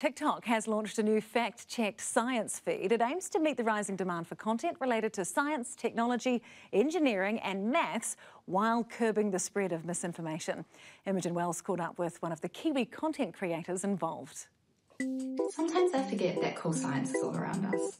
TikTok has launched a new fact-checked science feed. It aims to meet the rising demand for content related to science, technology, engineering and maths while curbing the spread of misinformation. Imogen Wells caught up with one of the Kiwi content creators involved. Sometimes I forget that cool science is all around us.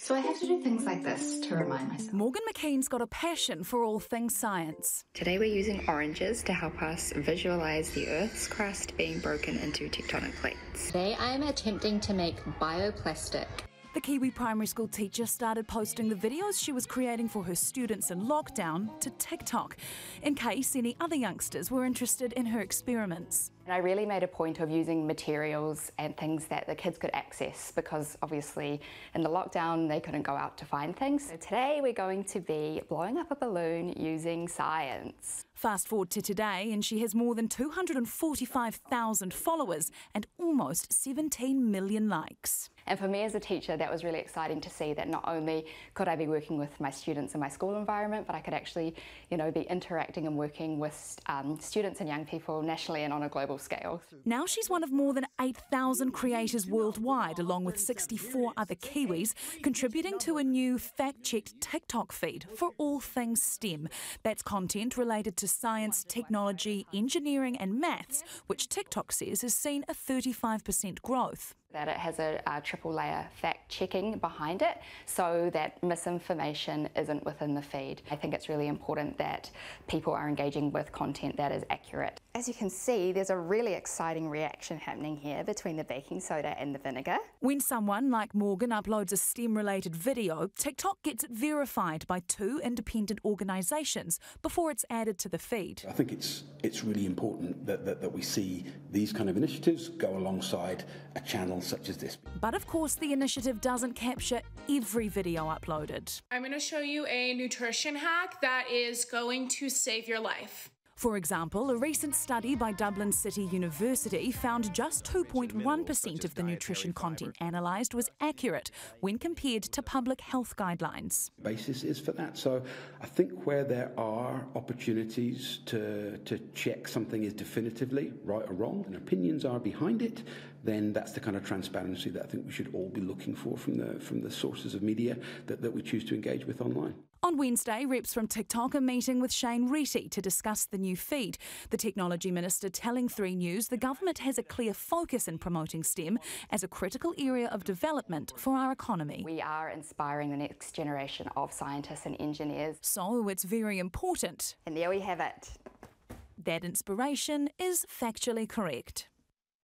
So I have to do things like this to remind myself. Morgan McKeen's got a passion for all things science. Today we're using oranges to help us visualise the Earth's crust being broken into tectonic plates. Today I'm attempting to make bioplastic. The Kiwi primary school teacher started posting the videos she was creating for her students in lockdown to TikTok, in case any other youngsters were interested in her experiments. And I really made a point of using materials and things that the kids could access, because obviously in the lockdown they couldn't go out to find things. So today we're going to be blowing up a balloon using science. Fast forward to today and she has more than 245,000 followers and almost 17 million likes. And for me as a teacher, that was really exciting to see that not only could I be working with my students in my school environment, but I could actually, be interacting and working with students and young people nationally and on a global scale. Now she's one of more than 8,000 creators worldwide, along with 64 other Kiwis, contributing to a new fact-checked TikTok feed for all things STEM. That's content related to science, technology, engineering and maths, which TikTok says has seen a 35% growth. That it has a triple layer fact checking behind it so that misinformation isn't within the feed. I think it's really important that people are engaging with content that is accurate. As you can see, there's a really exciting reaction happening here between the baking soda and the vinegar. When someone like Morgan uploads a STEM-related video, TikTok gets it verified by two independent organisations before it's added to the feed. I think it's really important that we see these kind of initiatives go alongside a channel such as this. But of course, the initiative doesn't capture every video uploaded. I'm going to show you a nutrition hack that is going to save your life. For example, a recent study by Dublin City University found just 2.1% of the nutrition content analysed was accurate when compared to public health guidelines. The basis is for that. So I think where there are opportunities to check something is definitively right or wrong and opinions are behind it, then that's the kind of transparency that I think we should all be looking for from the sources of media that we choose to engage with online. On Wednesday, reps from TikTok are meeting with Shane Rieti to discuss the new feed. The Technology Minister telling 3 News the government has a clear focus in promoting STEM as a critical area of development for our economy. We are inspiring the next generation of scientists and engineers. So it's very important. And there we have it. That inspiration is factually correct.